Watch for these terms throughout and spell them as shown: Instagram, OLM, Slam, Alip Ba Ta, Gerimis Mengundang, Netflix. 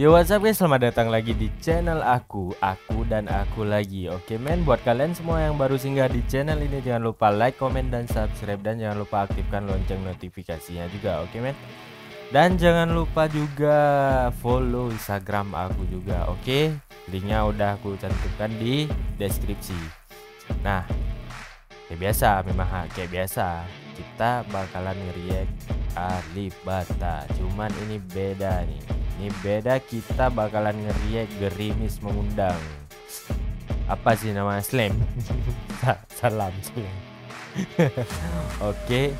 Yo, what's up guys, selamat datang lagi di channel aku dan aku lagi. Oke men, buat kalian semua yang baru singgah di channel ini, jangan lupa like, komen, dan subscribe, dan jangan lupa aktifkan lonceng notifikasinya juga. Oke men, dan jangan lupa juga follow Instagram aku juga. Oke, linknya udah aku cantumkan di deskripsi. Nah, kayak biasa, memang kayak biasa kita bakalan nge-react Alip Ba Ta, cuman ini beda nih. Ini beda, kita bakalan nge-react Gerimis Mengundang. Apa sih namanya? Slam. Salam Slam. Oke,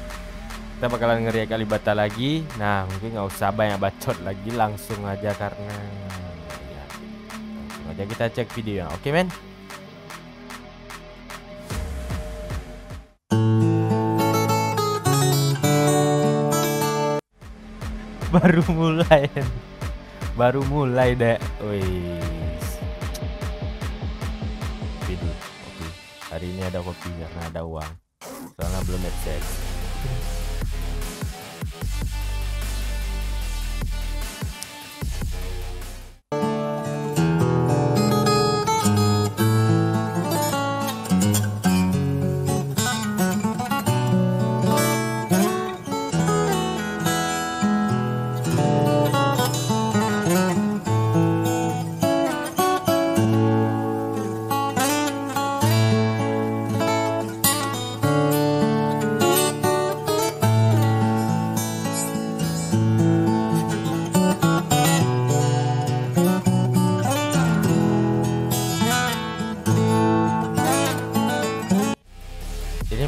kita bakalan nge-react Alip Ba Ta lagi. Nah, mungkin nggak usah banyak bacot lagi, langsung aja karena ya, langsung aja kita cek videonya. Oke men. Baru mulai deh, wis. Kopi dulu, kopi. Hari ini ada kopi karena ada uang. Soalnya belum headset.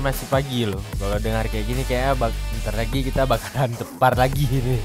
Masih pagi loh, kalau dengar kayak gini kayak bentar lagi kita bakalan tepar lagi ini.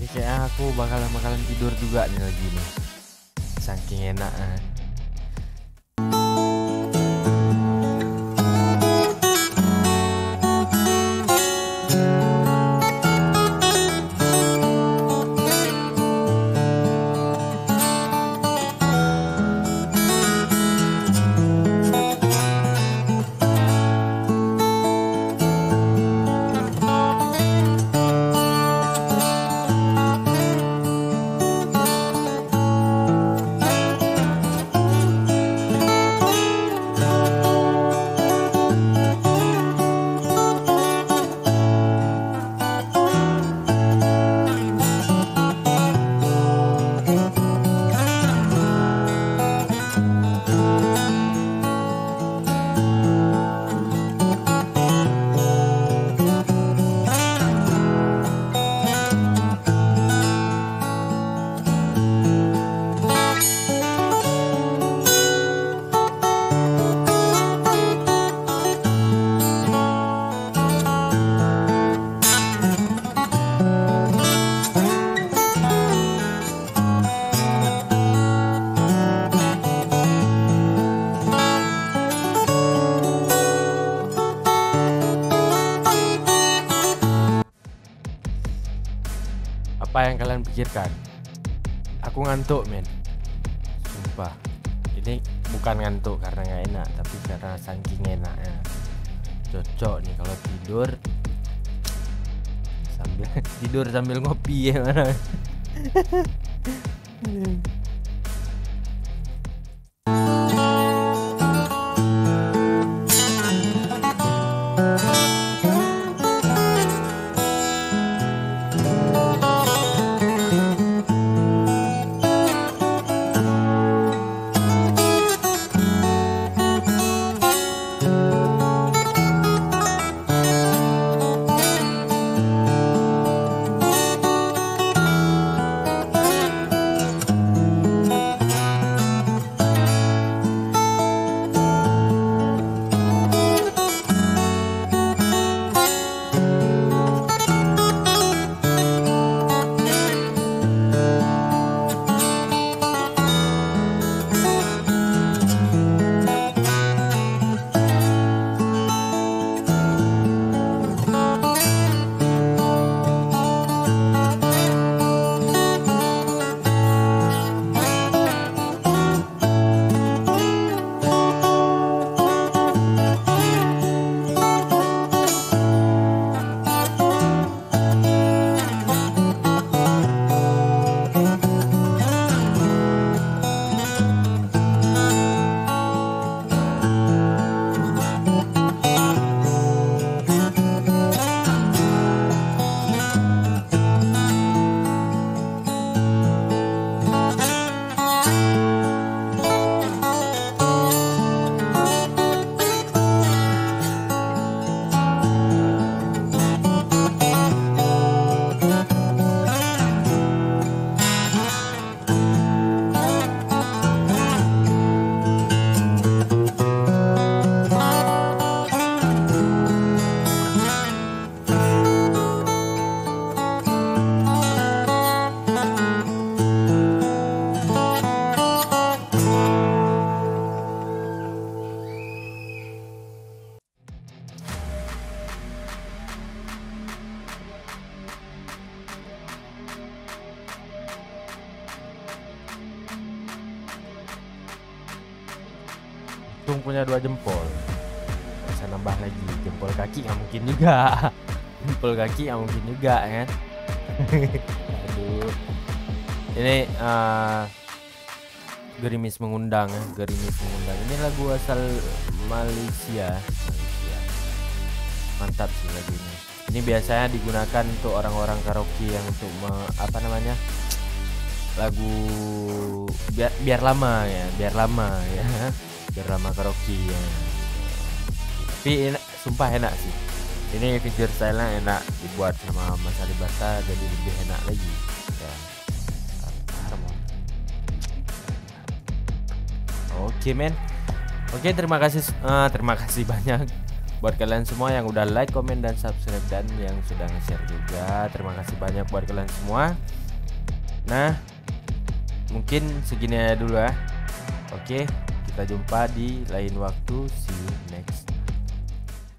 Jadi kayak aku bakalan tidur juga nih lagi nih, saking enak. Apa yang kalian pikirkan? Aku ngantuk men, sumpah. Ini bukan ngantuk karena nggak enak, tapi karena saking enaknya. Cocok nih kalau tidur sambil tidur sambil ngopi ya mana. untung punya dua jempol. Gak usah nambah lagi, jempol kaki nggak mungkin juga. Jempol kaki nggak mungkin juga kan. Aduh. Ini Gerimis Mengundang ya, Gerimis Mengundang. Ini lagu asal Malaysia. Mantap sih lagunya. Ini biasanya digunakan untuk orang-orang karaoke yang untuk lagu biar lama karaoke ya. Tapi enak, sumpah enak sih. Ini feature style-nya enak dibuat sama Mas Alip Ba Ta, jadi lebih enak lagi ya. Oke, terima kasih banyak buat kalian semua yang udah like, komen, dan subscribe, dan yang sudah nge-share juga. Terima kasih banyak buat kalian semua. Nah, mungkin segini aja dulu ya. Oke, kita jumpa di lain waktu. See you next time.